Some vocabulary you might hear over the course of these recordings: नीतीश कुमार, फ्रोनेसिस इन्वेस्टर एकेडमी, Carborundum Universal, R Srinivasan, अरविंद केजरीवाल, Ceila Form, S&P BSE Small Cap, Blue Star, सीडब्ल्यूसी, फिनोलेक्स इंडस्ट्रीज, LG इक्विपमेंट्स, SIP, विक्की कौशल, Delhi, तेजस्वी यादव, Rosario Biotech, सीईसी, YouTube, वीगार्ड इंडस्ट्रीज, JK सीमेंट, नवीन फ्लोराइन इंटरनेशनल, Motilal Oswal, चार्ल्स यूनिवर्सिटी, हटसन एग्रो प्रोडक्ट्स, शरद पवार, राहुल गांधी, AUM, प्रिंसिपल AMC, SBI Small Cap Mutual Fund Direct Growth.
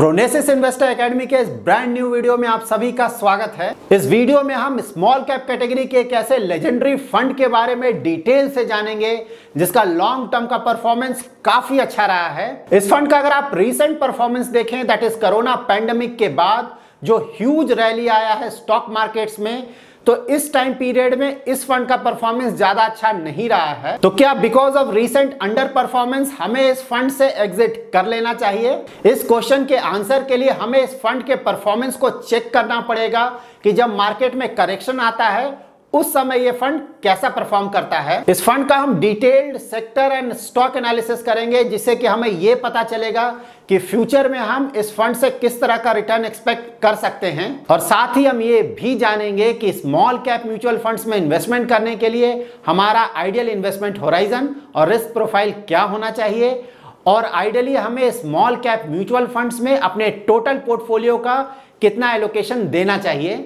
फ्रोनेसिस इन्वेस्टर एकेडमी के इस brand new video में आप सभी का स्वागत है। इस वीडियो में हम स्मॉल कैप कैटेगरी के एक ऐसे लेजेंडरी फंड के बारे में डिटेल से जानेंगे जिसका लॉन्ग टर्म का परफॉर्मेंस काफी अच्छा रहा है। इस फंड का अगर आप रिसेंट परफॉर्मेंस देखें, दैट इज कोरोना पैंडेमिक के बाद जो ह्यूज रैली आया है स्टॉक मार्केट्स में, तो इस टाइम पीरियड में इस फंड का परफॉर्मेंस ज्यादा अच्छा नहीं रहा है। तो क्या because of recent under performance हमें इस फंड से एग्जिट कर लेना चाहिए? इस क्वेश्चन के आंसर के लिए हमें इस फंड के परफॉर्मेंस को चेक करना पड़ेगा कि जब मार्केट में करेक्शन आता है उस समय ये फंड कैसा परफॉर्म करता है। इस फंड का हम detailed sector and stock analysis करेंगे जिससे कि हमें ये पता चलेगा कि फ्यूचर में हम इस फंड से किस तरह का रिटर्न एक्सपेक्ट कर सकते हैं। और साथ ही हम ये भी जानेंगे कि स्मॉल कैप म्यूचुअल फंड्स में इन्वेस्टमेंट करने के लिए हमारा आइडियल इन्वेस्टमेंट होराइजन और रिस्क प्रोफाइल क्या होना चाहिए, और आइडियली हमें स्मॉल कैप म्यूचुअल फंड्स में अपने टोटल पोर्टफोलियो का कितना एलोकेशन देना चाहिए।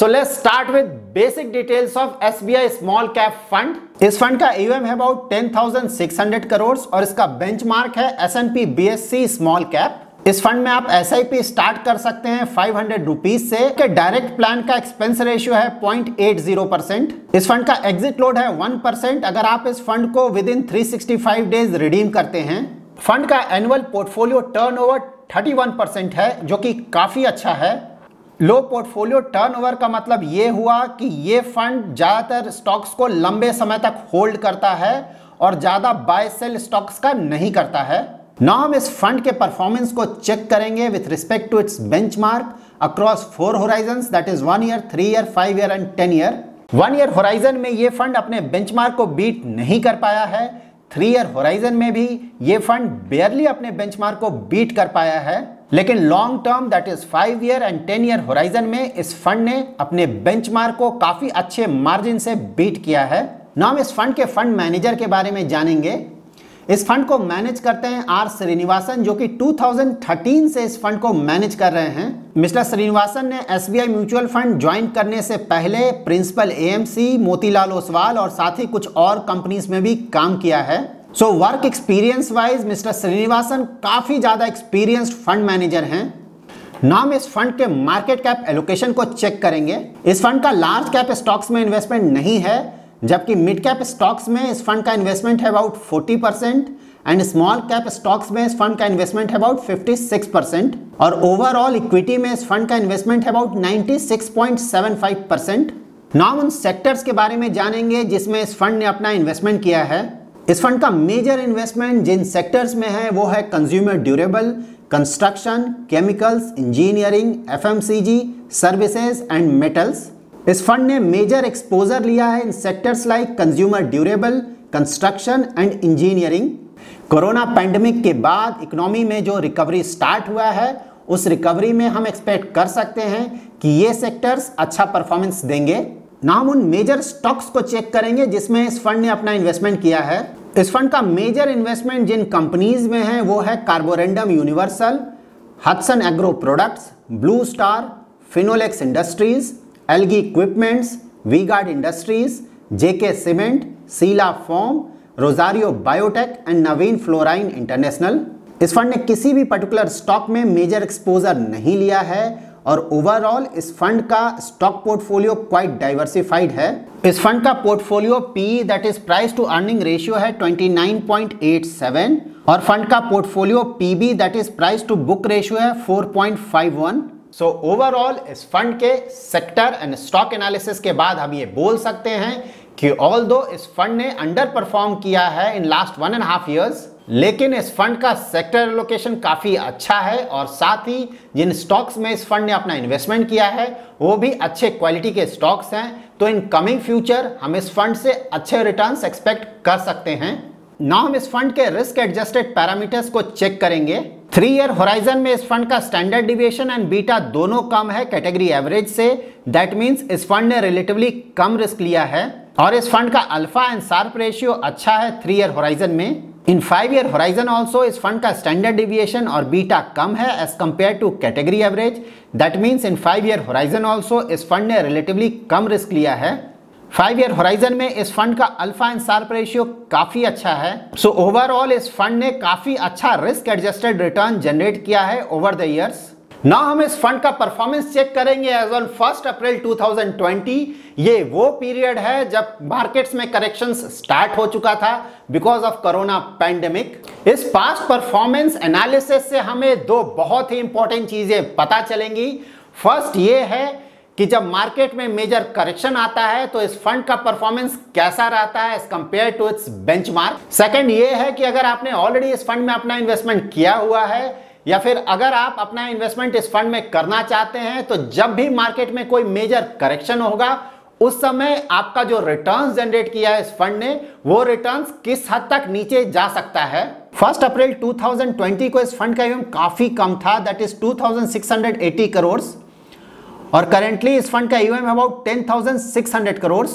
So let's start with basic details of SBI Small Cap Fund. इस फंड का AUM है about 10,600 करोड़ और इसका बेंचमार्क है S&P BSE Small Cap। इस फंड में आप SIP स्टार्ट कर सकते हैं 500 रुपीज से। डायरेक्ट प्लान का एक्सपेंस रेशियो है 0.80%। इस फंड का एग्जिट लोड है 1% अगर आप इस फंड को विद इन 365 डेज रिडीम करते हैं। फंड का एनुअल पोर्टफोलियो टर्नओवर 31% है जो कि काफी अच्छा है। लो पोर्टफोलियो टर्नओवर का मतलब ये हुआ कि ये फंड ज़्यादातर स्टॉक्स को लंबे समय तक होल्ड करता है और ज़्यादा बाय सेल स्टॉक्स का नहीं करता है। नाउ हम इस फंड के परफॉर्मेंस को चेक करेंगे with respect to its benchmark across 4 horizons, that is 1 year 3 year 5 year and 10 year. 1 year horizon में ये फंड अपने बेंचमार्क को बीट नहीं कर पाया है। 3 ईयर होराइजन में भी ये फंड बेयरली अपने बेंचमार्क को बीट कर पाया है, लेकिन long term that is 5 year and 10 year horizon में इस फंड ने अपने बेंचमार्क को काफी अच्छे मार्जिन से बीट किया है। नाउ हम इस फंड के फंड मैनेजर के बारे में जानेंगे। इस फंड को मैनेज करते हैं आर श्रीनिवासन जो कि 2013 से इस फंड को मैनेज कर रहे हैं। मिस्टर श्रीनिवासन ने SBI म्यूचुअल फंड ज्वाइन करने से पहले प्रिंसिपल AMC, मोतीलाल ओसवाल और साथ ही कुछ और कंपनीज में भी काम किया है। So work experience wise mister Srinivasan काफ़ी ज़्यादा एक्सपीरियंस्ड फंड मैनेजर हैं। नाम इस फंड के मार्केट कैप एलोकेशन को चेक करेंगे। इस फंड का लार्ज कैप स्टॉक्स में इन्वेस्टमेंट नहीं है, जबकि मिड कैप स्टॉक्स में इस फंड का इन्वेस्टमेंट है about 40% and small cap stocks में इस फंड का इन्वेस्टमेंट है अबाउट 56%। और ओवरऑल इक्विटी में इस फंड का इन्वेस्टमेंट है अबाउट 96.75%। नाम उन सेक्टर्स के बारे में जानेंगे जिसमें इस फंड ने अपना इन्वेस्टमेंट किया है। इस फंड का मेजर इन्वेस्टमेंट जिन सेक्टर्स में है वो है consumer durable, construction, chemicals, engineering, FMCG, services and metals. इस फंड ने मेजर एक्सपोजर लिया है इन sectors like consumer durable, construction and engineering. Corona pandemic के बाद इकोनॉमी में जो रिकवरी स्टार्ट हुआ है उस रिकवरी में हम एक्सपेक्ट कर सकते हैं कि ये सेक्टर्स अच्छा परफॉर्मेंस देंगे। नाम उन मेजर स्टॉक्स को चेक करेंगे जिसमें इस फंड ने अपना इन्वेस्टमेंट किया है। इस फंड का मेजर इन्वेस्टमेंट जिन कंपनीज में है वो है Carborundum Universal, हटसन एग्रो प्रोडक्ट्स, Blue Star, फिनोलेक्स इंडस्ट्रीज, LG इक्विपमेंट्स, वीगार्ड इंडस्ट्रीज, JK सीमेंट, Sheela Foam, Rossari Biotech and नवीन फ्लोराइन इंटरनेशनल। इस फंड ने किसी भी पर्टिकुलर स्टॉक में मेजर एक्सपोजर नहीं लिया है और ओवरऑल इस फंड का स्टॉक पोर्टफोलियो क्वाइट डाइवर्सिफाइड है। इस फंड का portfolio PE that is price to earning ratio है 29.87 और फंड का portfolio PB that is price to book ratio है 4.51। सो ओवरऑल इस फंड के सेक्टर एंड स्टॉक एनालिसिस के बाद हम ये बोल सकते हैं कि ऑल्दो इस फंड ने अंडर परफॉर्म किया है इन लास्ट 1.5 ईयर्स, लेकिन इस फंड का सेक्टर एलोकेशन काफ़ी अच्छा है और साथ ही जिन स्टॉक्स में इस फंड ने अपना इन्वेस्टमेंट किया है वो भी अच्छे क्वालिटी के स्टॉक्स हैं। तो इन कमिंग फ्यूचर हम इस फंड से अच्छे रिटर्न्स एक्सपेक्ट कर सकते हैं। नाउ हम इस फंड के रिस्क एडजस्टेड पैरामीटर्स को चेक करेंगे। 3 ईयर होराइजन में इस फंड का स्टैंडर्ड डिविएशन एंड बीटा दोनों कम है कैटेगरी एवरेज से। दैट मीन्स इस फंड ने रिलेटिवली कम रिस्क लिया है और इस फंड का अल्फा एंड शार्प रेशियो अच्छा है 3 ईयर होराइजन में। इन 5 ईयर होराइजन ऑल्सो इस फंड का स्टैंडर्ड डिविएशन और बीटा कम है as compare to category average. That means in 5 year horizon also इस फंड ने रिलेटिवली कम रिस्क लिया है। 5 ईयर होराइजन में इस फंड का अल्फा एंड शार्प रेशियो काफी अच्छा है। सो ओवरऑल इस फंड ने काफी अच्छा रिस्क एडजस्टेड रिटर्न जनरेट किया है ओवर द ईयर्स। नाउ हम इस फंड का परफॉर्मेंस चेक करेंगे एज ऑन 1 अप्रैल 2020। ये वो पीरियड है जब मार्केट्स में करेक्शंस स्टार्ट हो चुका था बिकॉज ऑफ कोरोना पैंडेमिक। इस पास्ट परफॉर्मेंस एनालिसिस से हमें दो बहुत ही इंपॉर्टेंट चीजें पता चलेंगी। फर्स्ट ये है कि जब मार्केट में मेजर करेक्शन आता है तो इस फंड का परफॉर्मेंस कैसा रहता है as compare to its benchmark. Second ये है कि अगर आपने ऑलरेडी इस फंड में अपना इन्वेस्टमेंट किया हुआ है या फिर अगर आप अपना इन्वेस्टमेंट इस फंड में करना चाहते हैं तो जब भी मार्केट में कोई मेजर करेक्शन होगा उस समय आपका जो रिटर्न्स जनरेट किया है इस फंड ने वो रिटर्न्स किस हद तक नीचे जा सकता है। 1 अप्रैल 2020 को इस फंड का ईएम काफी कम था, दैट इज 2680 करोड़ और करेंटली इस फंड का ईएम अबाउट 10600 करोड़।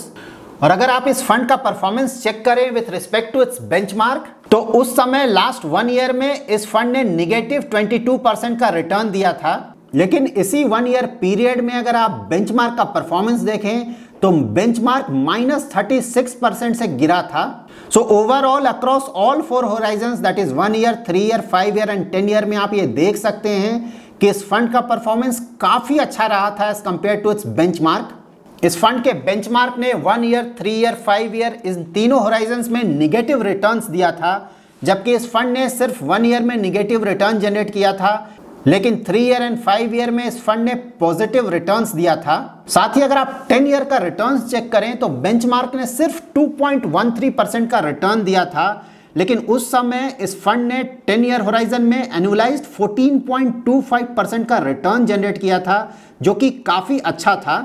और अगर आप इस फंड का परफॉर्मेंस चेक करें with respect to its benchmark तो उस समय लास्ट 1 ईयर में इस फंड ने -22% का रिटर्न दिया था, लेकिन इसी 1 ईयर पीरियड में अगर आप बेंचमार्क का परफॉर्मेंस देखें तो बेंचमार्क -36% से गिरा था। So overall across all 4 horizon that is 1 year 3 year 5 year and 10 year में आप ये देख सकते हैं कि इस फंड का परफॉर्मेंस काफी अच्छा रहा था as compare to its benchmark. इस फंड के बेंचमार्क ने 1 ईयर 3 ईयर 5 ईयर इन तीनों होराइजन्स में निगेटिव रिटर्न्स दिया था, जबकि इस फंड ने सिर्फ 1 ईयर में निगेटिव रिटर्न जनरेट किया था, लेकिन 3 ईयर एंड 5 ईयर में इस फंड ने पॉजिटिव रिटर्न्स दिया था। साथ ही अगर आप 10 ईयर का रिटर्न्स चेक करें तो बेंचमार्क ने सिर्फ 2.13% का रिटर्न दिया था, लेकिन उस समय इस फंड ने 10 ईयर होराइजन में एनुअलाइज्ड 14.25% का रिटर्न जनरेट किया था, जो कि काफ़ी अच्छा था।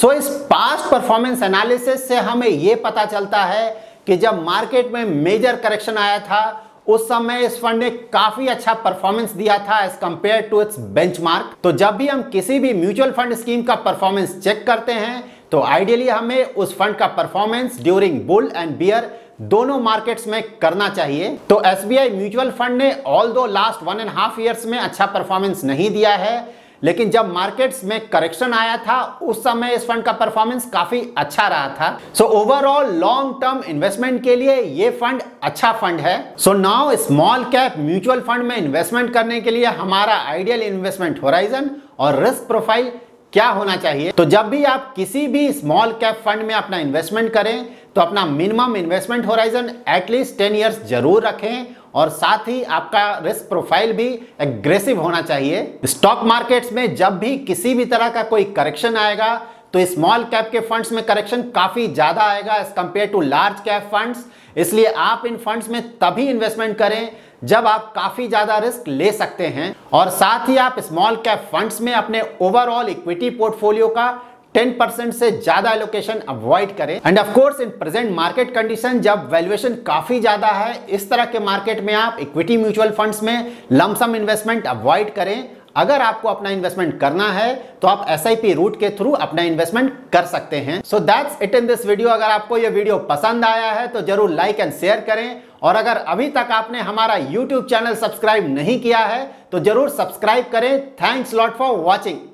सो इस पास्ट परफॉर्मेंस एनालिसिस से हमें ये पता चलता है कि जब मार्केट में मेजर करेक्शन आया था उस समय इस फंड ने काफी अच्छा परफॉर्मेंस दिया था as compare to its benchmark. तो जब भी हम किसी भी म्यूचुअल फंड स्कीम का परफॉर्मेंस चेक करते हैं तो आइडियली हमें उस फंड का performance during bull and bear दोनों मार्केट्स में करना चाहिए। तो SBI म्यूचुअल फंड ने ऑल्दो लास्ट 1.5 ईयर्स में अच्छा परफॉर्मेंस नहीं दिया है, लेकिन जब मार्केट्स में करेक्शन आया था उस समय इस फंड का परफॉर्मेंस काफी अच्छा रहा था। So overall long term investment के लिए ये फंड अच्छा फंड है। So now small cap mutual fund में इन्वेस्टमेंट करने के लिए हमारा आइडियल इन्वेस्टमेंट होराइजन और रिस्क प्रोफाइल क्या होना चाहिए। तो जब भी आप किसी भी स्मॉल कैप फंड में अपना इन्वेस्टमेंट करें तो अपना minimum investment horizon at least 10 years जरूर रखें और साथ ही आपका रिस्क प्रोफाइल भी एग्रेसिव होना चाहिए। स्टॉक मार्केट्स में जब भी किसी भी तरह का कोई करेक्शन आएगा तो स्मॉल कैप के फंड्स में करेक्शन काफ़ी ज़्यादा आएगा as compare to large cap funds. इसलिए आप इन फंड्स में तभी इन्वेस्टमेंट करें जब आप काफ़ी ज़्यादा रिस्क ले सकते हैं, और साथ ही आप स्मॉल कैप फंड्स में अपने ओवरऑल इक्विटी पोर्टफोलियो का 10% से ज्यादा एलोकेशन अवॉइड करें। And of course in present market condition जब वैल्यूएशन काफी ज्यादा है इस तरह के मार्केट में आप इक्विटी म्यूचुअल फंड्स में लमसम इन्वेस्टमेंट अवॉइड करें। अगर आपको अपना इन्वेस्टमेंट करना है तो आप SIP रूट के थ्रू अपना इन्वेस्टमेंट कर सकते हैं। So that's it in this video. अगर आपको ये वीडियो पसंद आया है तो जरूर लाइक एंड शेयर करें, और अगर अभी तक आपने हमारा YouTube चैनल सब्सक्राइब नहीं किया है तो जरूर सब्सक्राइब करें। Thanks lot for watching.